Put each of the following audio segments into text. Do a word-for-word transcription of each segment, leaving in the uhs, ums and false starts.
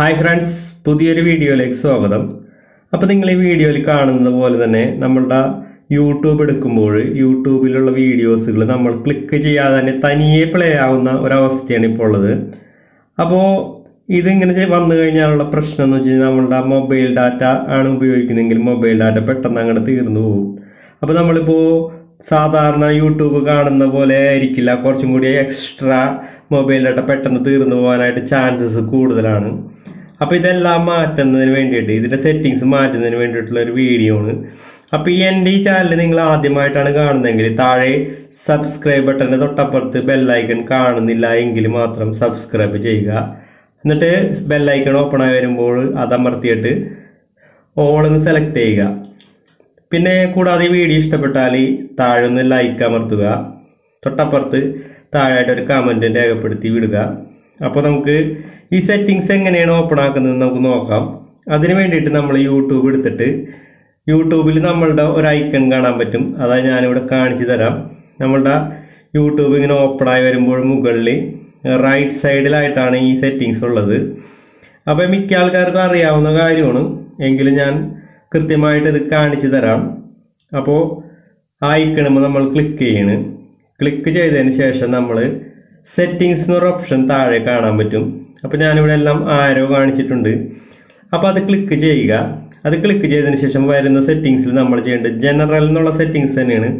Hi friends, പുതിയൊരു വീഡിയോയിലേക്ക് സ്വാഗതം. അപ്പോൾ നിങ്ങൾ ഈ വീഡിയോയിൽ കാണുന്നത് പോലെ തന്നെ നമ്മുടെ യൂട്യൂബ് എടുക്കുമ്പോൾ യൂട്യൂബിലുള്ള വീഡിയോസുകൾ നമ്മൾ ക്ലിക്ക് ചെയ്യാതെ തന്നെ തനിയെ പ്ലേ ആവുന്ന ഒരു അവസ്ഥയാണ് ഇപ്പോൾ ഉള്ളത്. അപ്പോൾ ഇത് ഇങ്ങനെ വന്നു കഴിഞ്ഞാലുള്ള പ്രശ്നം എന്ന് വെച്ചാൽ നമ്മുടെ മൊബൈൽ ഡാറ്റ ആണ് ഉപയോഗിക്കുന്നതെങ്കിൽ മൊബൈൽ ഡാറ്റ പെട്ടെന്ന് അങ്ങോട്ട് തീർന്നു പോകും. അപ്പോൾ നമ്മളിപ്പോൾ സാധാരണ യൂട്യൂബ് കാണുന്ന പോലെ ആയിരിക്കില്ല, കുറച്ചും കൂടി എക്സ്ട്രാ മൊബൈൽ ഡാറ്റ പെട്ടെന്ന് തീർന്നു പോകാനായിട്ട് ചാൻസസ് കൂടുതലാണ്. അപ്പോൾ ഇതെല്ലാം മാറ്റുന്നതിന് വേണ്ടിയിട്ട് ഇതിൻ്റെ സെറ്റിങ്സ് മാറ്റുന്നതിന് വേണ്ടിയിട്ടുള്ള ഒരു വീഡിയോ ആണ്. അപ്പോൾ ഈ എൻ്റെ ഈ ചാനൽ നിങ്ങൾ ആദ്യമായിട്ടാണ് കാണുന്നതെങ്കിൽ താഴെ സബ്സ്ക്രൈബ് ബട്ടൻ്റെ തൊട്ടപ്പുറത്ത് ബെല്ലൈക്കൺ കാണുന്നില്ല എങ്കിൽ മാത്രം സബ്സ്ക്രൈബ് ചെയ്യുക. എന്നിട്ട് ബെല്ലൈക്കൺ ഓപ്പൺ ആയി വരുമ്പോൾ അതമർത്തിയിട്ട് ഓളെന്ന് സെലക്ട് ചെയ്യുക. പിന്നെ കൂടാതെ ഈ വീഡിയോ ഇഷ്ടപ്പെട്ടാൽ താഴെ ഒന്ന് ലൈക്ക് അമർത്തുക, തൊട്ടപ്പുറത്ത് താഴെയായിട്ട് ഒരു കമൻറ്റ് രേഖപ്പെടുത്തി വിടുക. അപ്പോൾ നമുക്ക് ഈ സെറ്റിങ്സ് എങ്ങനെയാണ് ഓപ്പൺ ആക്കുന്നതെന്ന് നമുക്ക് നോക്കാം. അതിന് വേണ്ടിയിട്ട് നമ്മൾ യൂട്യൂബ് എടുത്തിട്ട് യൂട്യൂബിൽ നമ്മളുടെ ഒരു ഐക്കൺ കാണാൻ പറ്റും, അതായത് ഞാനിവിടെ കാണിച്ചു തരാം. നമ്മളുടെ യൂട്യൂബ് ഇങ്ങനെ ഓപ്പൺ ആയി വരുമ്പോൾ മുകളിൽ റൈറ്റ് സൈഡിലായിട്ടാണ് ഈ സെറ്റിങ്സ് ഉള്ളത്. അപ്പോൾ മിക്ക ആൾക്കാർക്കും അറിയാവുന്ന കാര്യമാണ്, എങ്കിലും ഞാൻ കൃത്യമായിട്ട് ഇത് കാണിച്ചു തരാം. അപ്പോൾ ഐക്കണുമ്പോൾ നമ്മൾ ക്ലിക്ക് ചെയ്യണം. ക്ലിക്ക് ചെയ്തതിന് ശേഷം നമ്മൾ സെറ്റിങ്സ് എന്നൊരു ഓപ്ഷൻ താഴെ കാണാൻ പറ്റും. അപ്പോൾ ഞാനിവിടെ എല്ലാം ആരോ കാണിച്ചിട്ടുണ്ട്. അപ്പോൾ അത് ക്ലിക്ക് ചെയ്യുക. അത് ക്ലിക്ക് ചെയ്തതിന് ശേഷം വരുന്ന സെറ്റിങ്സിൽ നമ്മൾ ചെയ്യേണ്ടത് ജനറൽ എന്നുള്ള സെറ്റിങ്സ് തന്നെയാണ്,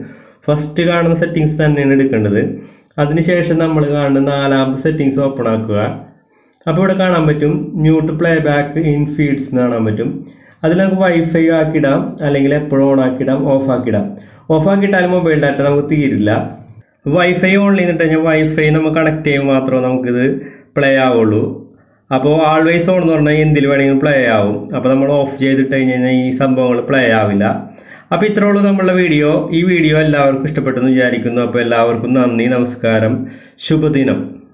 ഫസ്റ്റ് കാണുന്ന സെറ്റിങ്സ് തന്നെയാണ് എടുക്കേണ്ടത്. അതിനുശേഷം നമ്മൾ കാണുന്ന നാലാമത്തെ സെറ്റിങ്സ് ഓപ്പൺ ആക്കുക. അപ്പോൾ ഇവിടെ കാണാൻ പറ്റും mute play back in feeds എന്ന് കാണാൻ പറ്റും. അതിൽ നമുക്ക് വൈഫൈ ആക്കിയിടാം, അല്ലെങ്കിൽ എപ്പോഴും ഓൺ ആക്കിയിടാം, ഓഫ് ആക്കിയിടാം. ഓഫ് ആക്കിയിട്ടാലും മൊബൈൽ ഡാറ്റ നമുക്ക് തീരില്ല. വൈഫൈ ഓൺ ചെയ്തിട്ട് കഴിഞ്ഞാൽ വൈഫൈ നമ്മൾ കണക്ട് ചെയ്യുമ്പോൾ മാത്രമേ നമുക്കിത് പ്ലേ ആവുള്ളൂ. അപ്പോൾ ആൾവേസ് ഓൺ എന്ന് പറഞ്ഞാൽ എന്തിൽ വേണമെങ്കിലും പ്ലേ ആവും. അപ്പോൾ നമ്മൾ ഓഫ് ചെയ്തിട്ട് കഴിഞ്ഞ് കഴിഞ്ഞാൽ ഈ സംഭവങ്ങൾ പ്ലേ ആവില്ല. അപ്പോൾ ഇത്രയേ ഉള്ളൂ നമ്മളുടെ വീഡിയോ. ഈ വീഡിയോ എല്ലാവർക്കും ഇഷ്ടപ്പെട്ടെന്ന് വിചാരിക്കുന്നു. അപ്പോൾ എല്ലാവർക്കും നന്ദി, നമസ്കാരം, ശുഭദിനം.